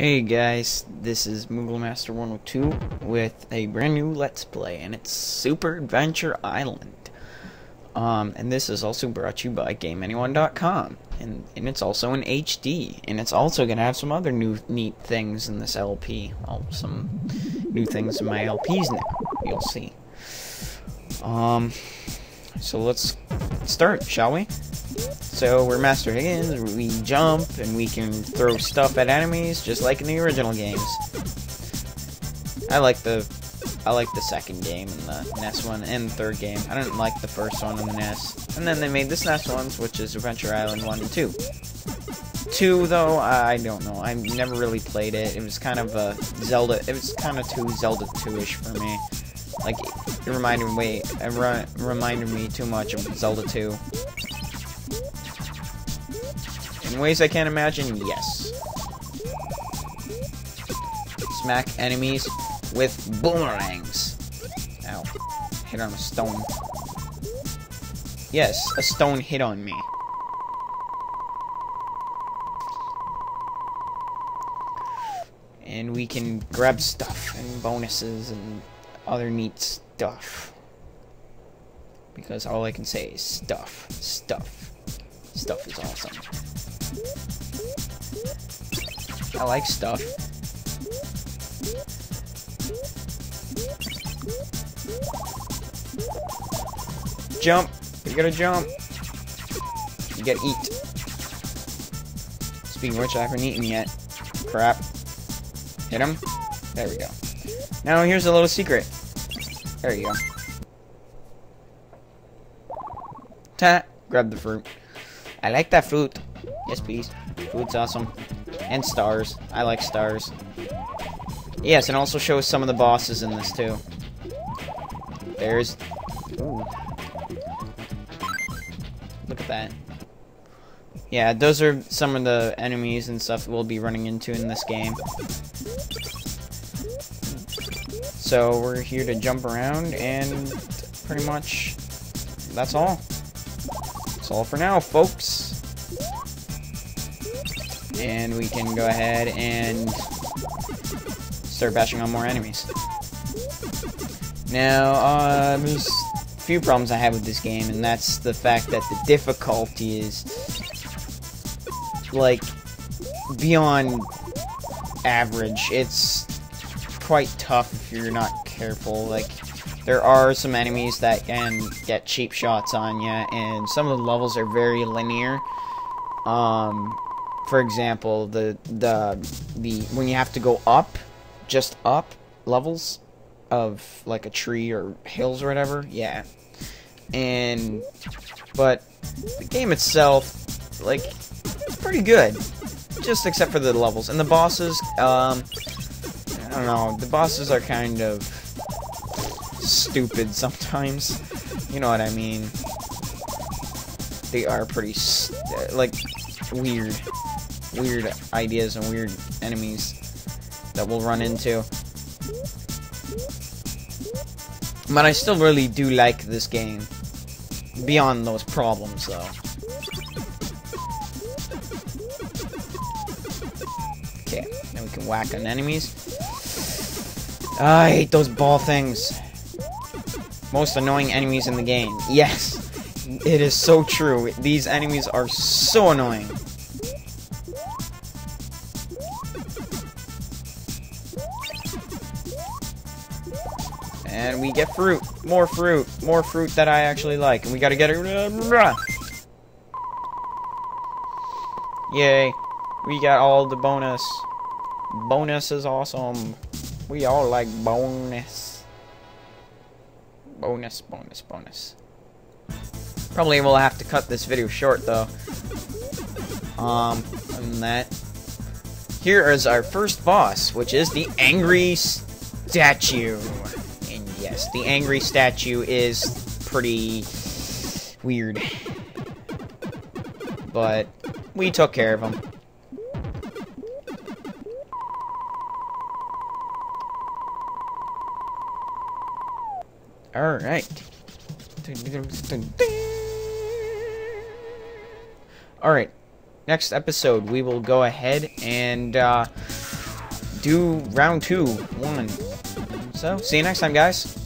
Hey guys, this is Mooglemaster102 with a brand new Let's Play, and it's Super Adventure Island. And this is also brought to you by GameAnyone.com, and it's also in HD, and it's also going to have some other new neat things in this LP. Well, some new things in my LPs now, you'll see. So let's start, shall we? So we're Master Higgins, we jump, and we can throw stuff at enemies, just like in the original games. I like the second game and the NES one, and third game. I didn't like the first one in the NES. And then they made this NES ones, which is Adventure Island 1 and 2. 2, though, I don't know. I never really played it. It was kind of a Zelda, it was kind of too Zelda 2-ish for me. Like, it reminded me too much of Zelda 2. In ways I can't imagine, yes. Smack enemies with boomerangs. Ow. Hit on a stone. Yes, a stone hit on me. And we can grab stuff and bonuses and other neat stuff. Because all I can say is stuff. Stuff. Stuff is awesome. I like stuff. Jump! You gotta jump! You gotta eat. Speaking of which, I haven't eaten yet. Crap. Hit him. There we go. Now here's a little secret. There you go. Ta! Grab the fruit. I like that fruit. Yes, please. Food's awesome. And stars. I like stars. Yes, and also shows some of the bosses in this, too. There's... Ooh. Look at that. Yeah, those are some of the enemies and stuff we'll be running into in this game. So, we're here to jump around, and pretty much that's all. That's all for now, folks. And we can go ahead and start bashing on more enemies. Now, there's a few problems I have with this game, and that's the fact that the difficulty is, like, beyond average. It's quite tough if you're not careful. Like, there are some enemies that can get cheap shots on you, and some of the levels are very linear. For example, the when you have to go up, just up levels of like a tree or hills or whatever, yeah. And but the game itself, like, it's pretty good, just except for the levels and the bosses. I don't know, the bosses are kind of stupid sometimes. You know what I mean? They are pretty like weird ideas and weird enemies that we'll run into. But I still really do like this game. Beyond those problems, though. Okay, now we can whack on enemies. I hate those ball things. Most annoying enemies in the game. Yes, it is so true. These enemies are so annoying. And we get fruit. More fruit. More fruit that I actually like. And we gotta get it. Yay. We got all the bonus. Bonus is awesome. We all like bonus. Bonus, bonus, bonus. Probably will have to cut this video short, though. And that. Here is our first boss, which is the Angry Statue. Yes, the angry statue is pretty weird, but we took care of him. Alright. Alright, next episode we will go ahead and do round 2, 1. So, see you next time, guys.